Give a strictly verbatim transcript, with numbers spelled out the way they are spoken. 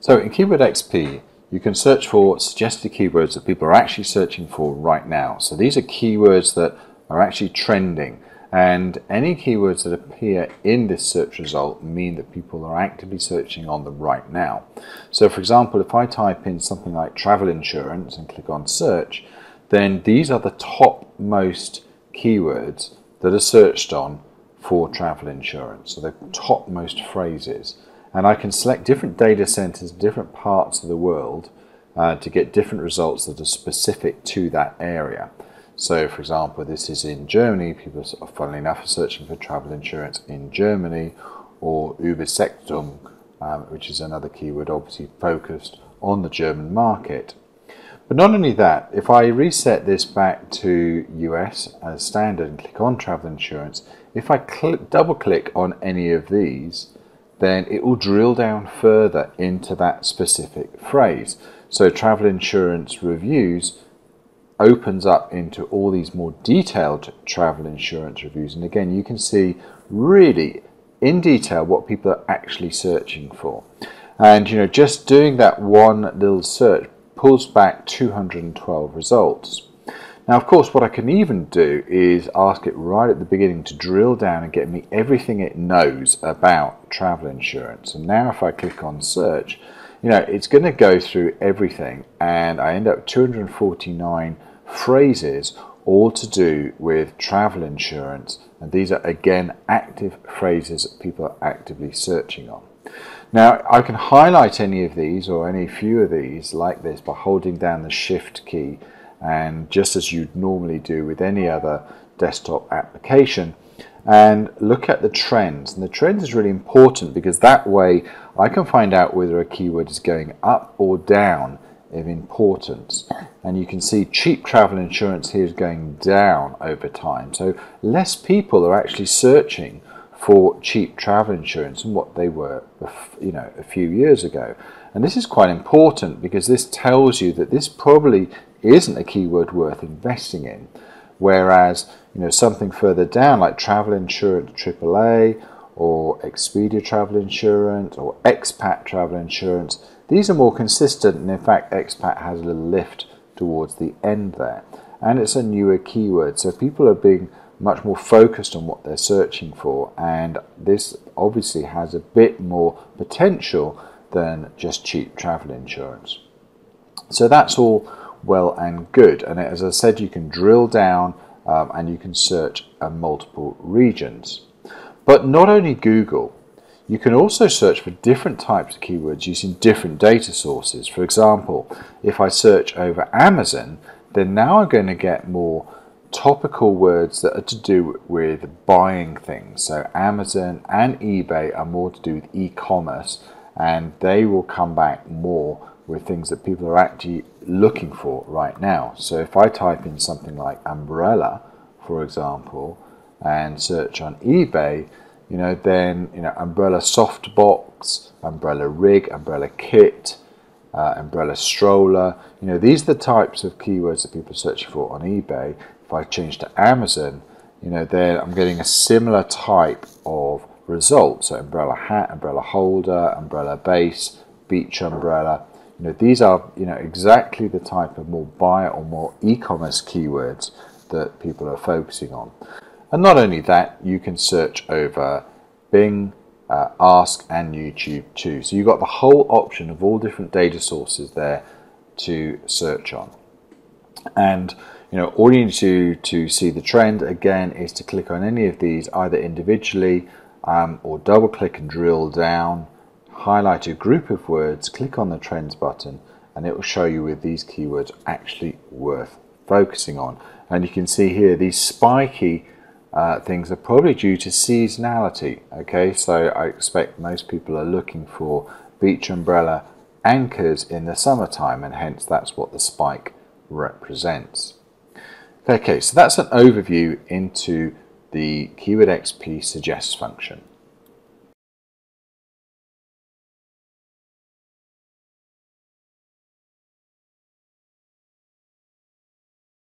So in Keyword X P, you can search for suggested keywords that people are actually searching for right now. So these are keywords that are actually trending, and any keywords that appear in this search result mean that people are actively searching on them right now. So for example, if I type in something like travel insurance and click on search, then these are the top most keywords that are searched on for travel insurance, so the top most phrases. And I can select different data centers, different parts of the world uh, to get different results that are specific to that area. So for example, this is in Germany, people are funnily enough are searching for travel insurance in Germany, or Übersetzung, um, which is another keyword obviously focused on the German market. But not only that, if I reset this back to U S as standard and click on travel insurance, if I click, double click on any of these, then it will drill down further into that specific phrase. So travel insurance reviews opens up into all these more detailed travel insurance reviews, and again you can see really in detail what people are actually searching for. And you know, just doing that one little search pulls back two hundred twelve results. Now of course what I can even do is ask it right at the beginning to drill down and get me everything it knows about travel insurance. And now if I click on search, you know, it's going to go through everything, and I end up two hundred forty-nine phrases all to do with travel insurance, and these are again active phrases that people are actively searching on. Now I can highlight any of these or any few of these like this by holding down the shift key, and just as you'd normally do with any other desktop application, and look at the trends. And the trend is really important because that way I can find out whether a keyword is going up or down in importance. And you can see cheap travel insurance here is going down over time, so less people are actually searching for cheap travel insurance than what they were, you know, a few years ago. And this is quite important because this tells you that this probably isn't a keyword worth investing in, whereas you know something further down like travel insurance triple A or Expedia travel insurance or expat travel insurance, these are more consistent, and in fact expat has a little lift towards the end there, and it's a newer keyword, so people are being much more focused on what they're searching for, and this obviously has a bit more potential than just cheap travel insurance. So that's all well and good, and as I said, you can drill down um, and you can search uh, multiple regions. But not only Google, you can also search for different types of keywords using different data sources. For example, if I search over Amazon, then now I'm going to get more topical words that are to do with buying things. So Amazon and eBay are more to do with e-commerce, and they will come back more with things that people are actually looking for right now. So if I type in something like umbrella, for example, and search on eBay, you know, then you know umbrella softbox, umbrella rig, umbrella kit, uh, umbrella stroller. You know, these are the types of keywords that people are searching for on eBay. If I change to Amazon, you know, then I'm getting a similar type of result. So umbrella hat, umbrella holder, umbrella base, beach umbrella. You know, these are you know exactly the type of more buyer or more e-commerce keywords that people are focusing on. And not only that, you can search over Bing, uh, Ask and YouTube too. So you've got the whole option of all different data sources there to search on. And you know, all you need to do to see the trend again is to click on any of these either individually um, or double click and drill down, highlight a group of words, click on the trends button, and it will show you with these keywords actually worth focusing on. And you can see here these spiky Uh, things are probably due to seasonality. Okay, so I expect most people are looking for beach umbrella anchors in the summertime, and hence that's what the spike represents. Okay, so that's an overview into the Keyword X P suggest function.